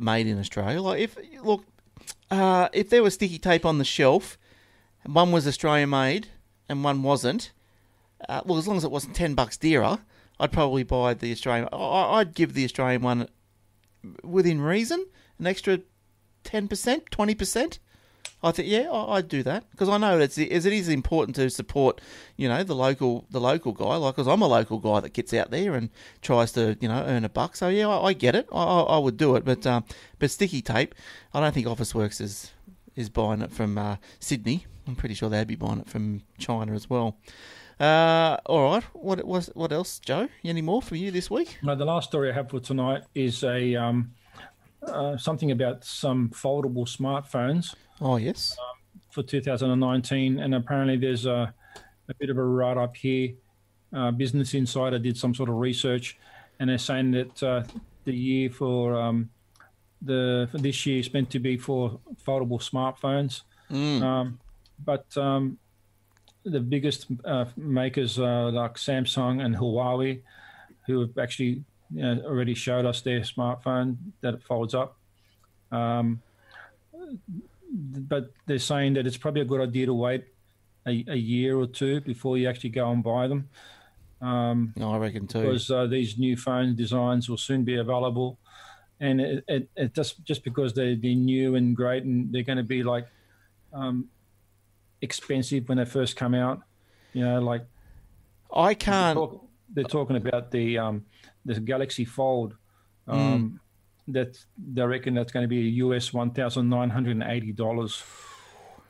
made in Australia. Like if there was sticky tape on the shelf, one was Australian made and one wasn't. Well, as long as it wasn't $10 dearer, I'd probably buy the Australian. I'd give the Australian one, within reason, an extra 10%, 20%. I think, yeah, I'd do that, because I know it is important to support, you know, the local guy, like, because I'm a local guy that gets out there and tries to, you know, earn a buck. So yeah, I get it. I would do it, but sticky tape, I don't think Officeworks is is buying it from Sydney. I'm pretty sure they'd be buying it from China as well. All right. What else, Joe? Any more for you this week? No, the last story I have for tonight is a something about some foldable smartphones. Oh, yes. For 2019, and apparently there's a bit of a write-up here. Business Insider did some sort of research, and they're saying that the year for this year is meant to be for foldable smartphones. But the biggest makers are like Samsung and Huawei, who have actually already showed us their smartphone that it folds up. But they're saying that it's probably a good idea to wait a year or two before you actually go and buy them. I reckon too. Because these new phone designs will soon be available. And it just because they're new and great, and they're going to be like expensive when they first come out, like I can't. They're talking about the Galaxy Fold. That they reckon that's going to be a US $1,980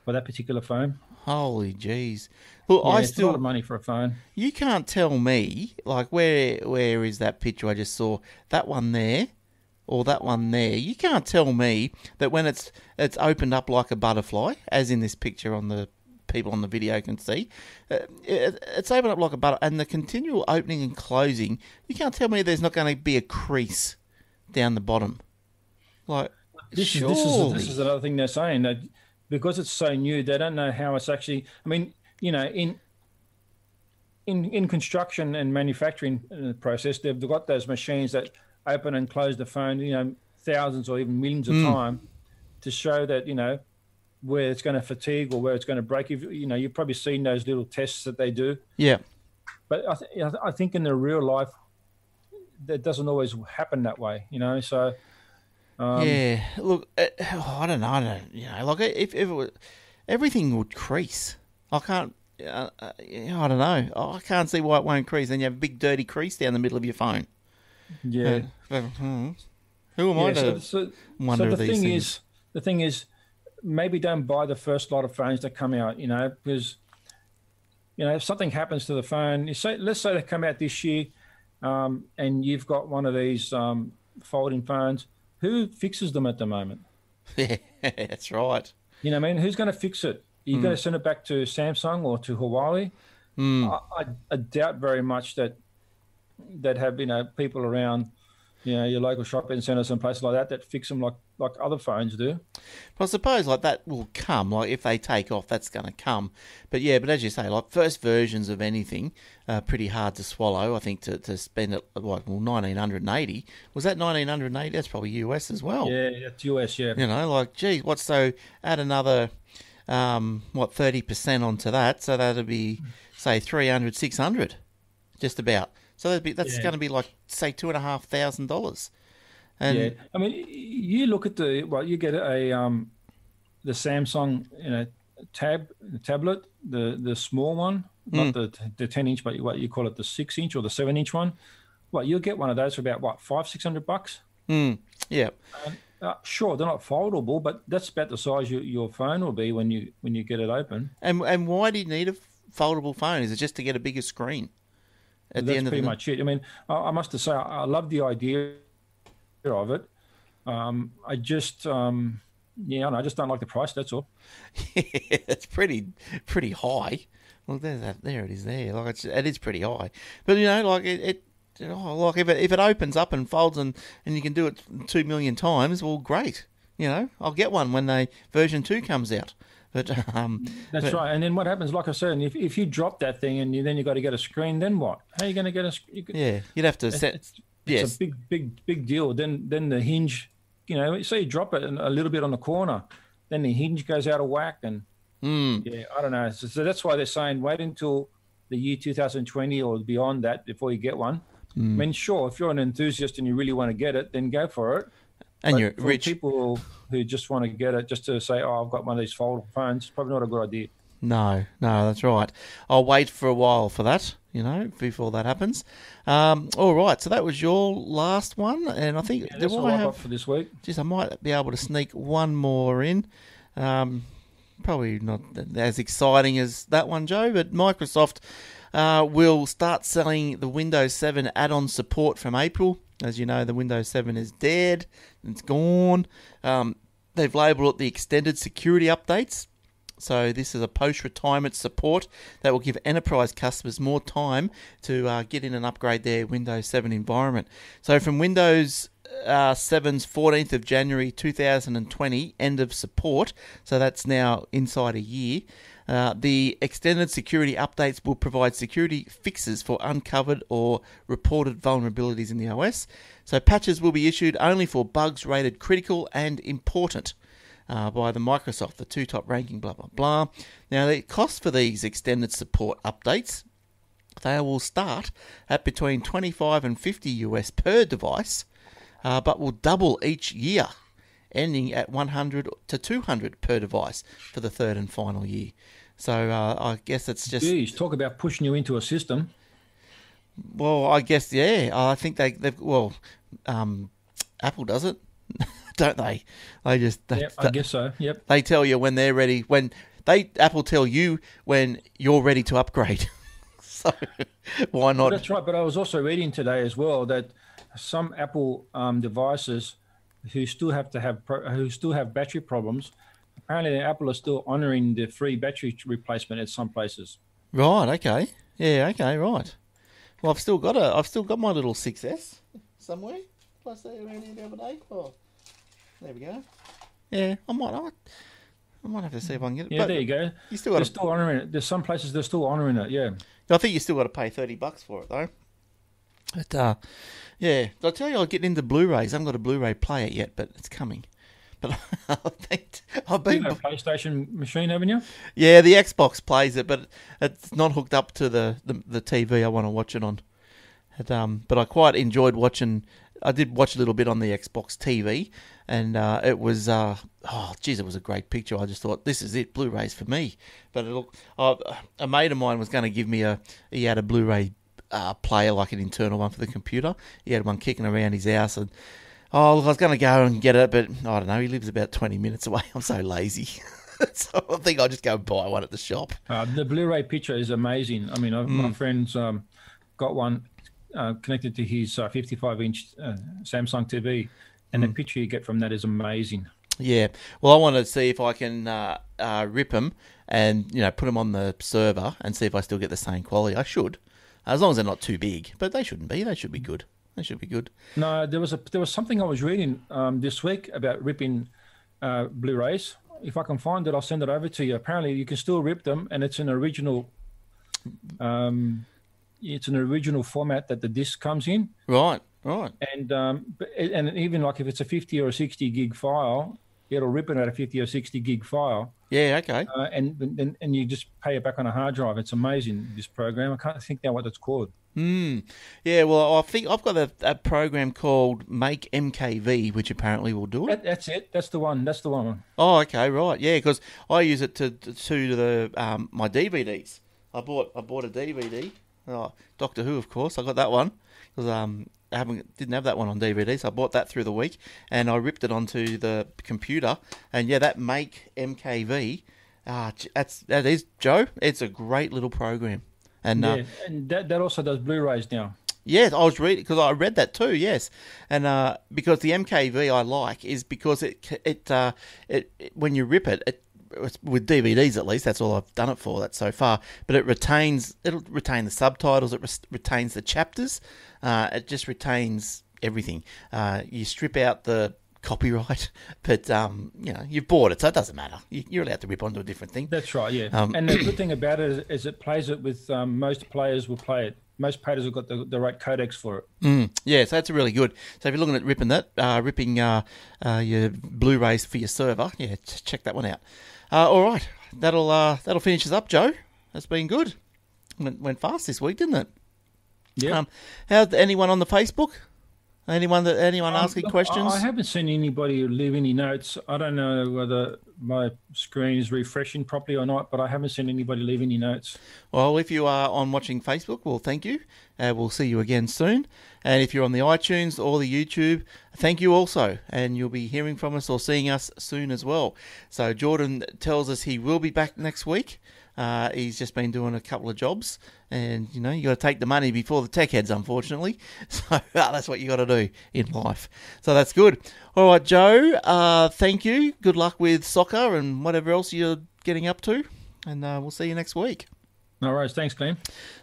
for that particular phone. Holy jeez! Well, yeah, it's still a lot of money for a phone. You can't tell me like where is that picture I just saw? That one there. Or that one there, you can't tell me that when it's opened up like a butterfly, as in this picture on the people on the video can see, it's opened up like a butterfly, and the continual opening and closing, you can't tell me there's not going to be a crease down the bottom. Like, this is another thing they're saying, that because it's so new, they don't know how it's actually. I mean, in construction and manufacturing process, they've got those machines that open and close the phone, thousands or even millions of times to show that, where it's going to fatigue or where it's going to break. You've probably seen those little tests that they do. Yeah. But I think in the real life, that doesn't always happen that way, so. Yeah. Look, I don't know. Like if it was, everything would crease. I don't know. I can't see why it won't crease. Then you have a big dirty crease down the middle of your phone. Yeah. Who am I to wonder these things? The thing is, maybe don't buy the first lot of phones that come out, because, if something happens to the phone, let's say they come out this year and you've got one of these folding phones, who fixes them at the moment? Yeah, that's right. Who's going to fix it? You've got to send it back to Samsung or to Huawei? I doubt very much that have people around your local shopping centres and places like that fix them like other phones do. But I suppose that will come, if they take off, that's going to come. But yeah, but as you say, first versions of anything are pretty hard to swallow, I think, to spend it $1,980. Was that $1,980? That's probably US as well. Yeah, that's US, yeah. Geez, add another 30% onto that, so that'll be say $300, $600 just about. So that's going to be say $2,500. And yeah, I mean, you look at you get a the Samsung tablet, the small one, not the 10-inch, but you call it the 6-inch or the 7-inch one. You'll get one of those for about $500-$600. Yeah, sure, they're not foldable, but that's about the size your phone will be when you get it open. And why do you need a foldable phone? Is it just to get a bigger screen? That's pretty much it. I mean, I must say, I love the idea of it. I just, I just don't like the price. That's all. Yeah, it's pretty high. Well, there it is. There, it is pretty high. But if it opens up and folds and you can do it 2 million times, well, great. I'll get one when version 2 comes out. But right. And then what happens? Like I said, if you drop that thing and then you got to get a screen, then what? How are you going to get a screen? Yeah, you'd have to set. It's a big deal. Then the hinge, say you drop it a little bit on the corner, then the hinge goes out of whack, and yeah, I don't know. So that's why they're saying wait until the year 2020 or beyond that before you get one. I mean, sure, if you're an enthusiast and you really want to get it, then go for it. And you're rich. People who just want to get it just to say, I've got one of these foldable phones, probably not a good idea. No, that's right. I'll wait for a while for that, before that happens. All right, so that was your last one. And I think that's all I've got for this week. Geez, I might be able to sneak one more in. Probably not as exciting as that one, Joe, but Microsoft will start selling the Windows 7 add-on support from April. As you know, the Windows 7 is dead. It's gone. They've labelled it the extended security updates. So this is a post-retirement support that will give enterprise customers more time to get in and upgrade their Windows 7 environment. So from Windows 7's 14th of January 2020, end of support, so that's now inside a year, the extended security updates will provide security fixes for uncovered or reported vulnerabilities in the OS. So patches will be issued only for bugs rated critical and important. By the Microsoft, the two top ranking, blah, blah, blah. Now, the cost for these extended support updates, they will start at between $25 and $50 US per device, but will double each year, ending at $100 to $200 per device for the third and final year. So I guess it's just... Geez, talk about pushing you into a system. Well, I guess, yeah. I think they've... Well, Apple does it. Don't they? They just... They, I guess so, yep. They tell you when they're ready. When they Apple tell you when you're ready to upgrade. So why not? Well, that's right, but I was also reading today as well that some Apple devices who still have battery problems, apparently Apple is still honouring the free battery replacement at some places. Right, okay. Yeah, okay, right. Well, I've still got my little 6S somewhere. Plus they around here the other day. Oh. There we go. Yeah, I might have to see if I can get it. Yeah, but there you go. You still got they're still honouring it. There's some places they're still honouring it, yeah. I think you still got to pay $30 for it, though. But, yeah. I'll tell you, I'll get into Blu-rays. I haven't got a Blu-ray player yet, but it's coming. But I've been... You have a PlayStation machine, haven't you? Yeah, the Xbox plays it, but it's not hooked up to the TV I want to watch it on. But I quite enjoyed watching... I did watch a little bit on the Xbox TV, and it was, it was a great picture. I just thought, this is it, Blu-rays for me. But a mate of mine was going to give me he had a Blu-ray player, like an internal one for the computer. He had one kicking around his house, and I was going to go and get it, but I don't know, he lives about 20 minutes away. I'm so lazy. So I think I'll just go and buy one at the shop. The Blu-ray picture is amazing. I mean, my friend's got one. Connected to his 55-inch Samsung TV, and the picture you get from that is amazing. Yeah, well, I want to see if I can rip them and put them on the server and see if I still get the same quality. I should, as long as they're not too big, but they shouldn't be. They should be good. They should be good. No, there was something I was reading this week about ripping Blu-rays. If I can find it, I'll send it over to you. Apparently, you can still rip them, and it's an original. It's an original format that the disc comes in. Right. And even like if it's a 50 or a 60 gig file, it'll rip it out of 50 or 60 gig file. Yeah, okay. And you just pay it back on a hard drive. It's amazing, this program. I can't think now what it's called. Yeah, well, I think I've got a program called Make MKV, which apparently will do it. That's it. That's the one. Oh, okay, right. Yeah, because I use it to the my DVDs. I bought a DVD. Oh, Doctor Who, of course. I got that one because I didn't have that one on DVD, so I bought that through the week and I ripped it onto the computer. And yeah, that Make MKV, that is Joe. It's a great little program, and that also does Blu-rays now. Yes, I read that too. Yes, and because the MKV I like is because it when you rip it. With DVDs at least, that's all I've done it for. That's so far, but it'll retain the subtitles. It retains the chapters. It just retains everything. You strip out the copyright, but you've bought it, so it doesn't matter. You're allowed to rip onto a different thing. That's right. Yeah. And the good thing about it is it plays it with most players will play it. Most players have got the right codecs for it. Yeah, so that's really good. So if you're looking at ripping your Blu-rays for your server, yeah, check that one out. All right, that'll finish us up, Joe. That's been good. Went fast this week, didn't it? Yeah. How's anyone on the Facebook? Anyone asking questions? I haven't seen anybody leave any notes. I don't know whether my screen is refreshing properly or not, but I haven't seen anybody leave any notes. Well, if you are on watching Facebook, well, thank you. We'll see you again soon. And if you're on the iTunes or the YouTube, thank you also. And you'll be hearing from us or seeing us soon as well. So Jordan tells us he will be back next week. He's just been doing a couple of jobs, and you know, you got to take the money before the tech heads, unfortunately. So that's what you got to do in life. So that's good. All right, Joe. Thank you. Good luck with soccer and whatever else you're getting up to, and we'll see you next week. No worries. Thanks, Glenn.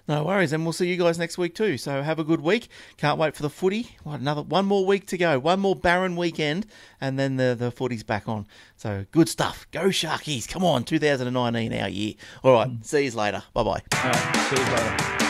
No worries, and we'll see you guys next week too. So have a good week. Can't wait for the footy. One more week to go. One more barren weekend, and then the footy's back on. So good stuff. Go Sharkies. Come on, 2019, our year. All right. See you later. Bye-bye. All right, see you later.